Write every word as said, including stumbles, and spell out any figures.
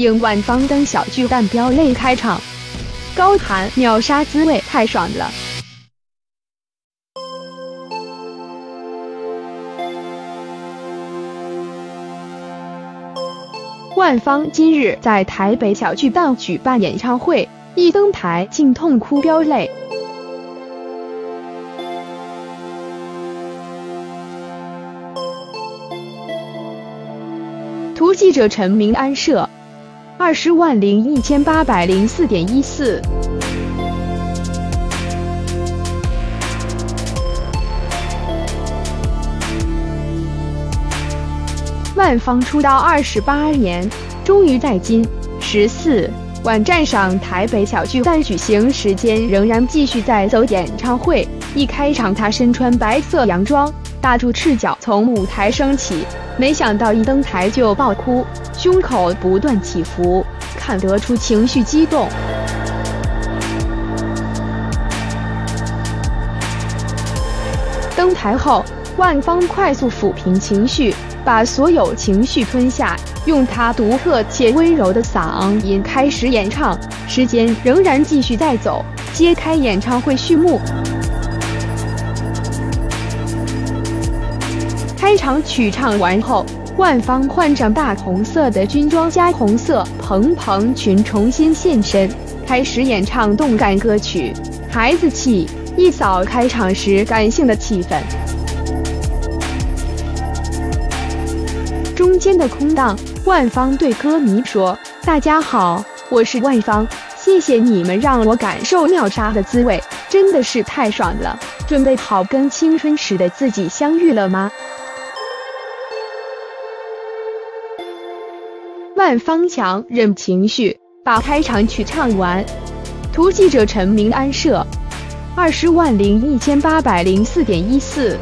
应万芳登小巨蛋飙泪开场，高喊秒杀滋味太爽了。 万芳今日在台北小巨蛋举办演唱会，一登台竟痛哭飙泪。图记者陈明安摄，二十万零一千八百零四点一四。 万芳出道二十八年，终于在今十四晚站上台北小巨蛋举行时间，仍然继续在走演唱会。一开场，她身穿白色洋装，大著赤脚从舞台升起，没想到一登台就爆哭，胸口不断起伏，看得出情绪激动。 登台后，万芳快速抚平情绪，把所有情绪吞下，用她独特且温柔的嗓音开始演唱。时间仍然继续在走，揭开演唱会序幕。开场曲唱完后，万芳换上大红色的军装加红色蓬蓬裙，重新现身，开始演唱动感歌曲《孩子气》。 一扫开场时感性的气氛，中间的空档，万芳对歌迷说：“大家好，我是万芳，谢谢你们让我感受秒杀的滋味，真的是太爽了。准备好跟青春时的自己相遇了吗？”万芳强忍情绪，把开场曲唱完。图记者陈明安摄。 二十万零一千八百零四点一四。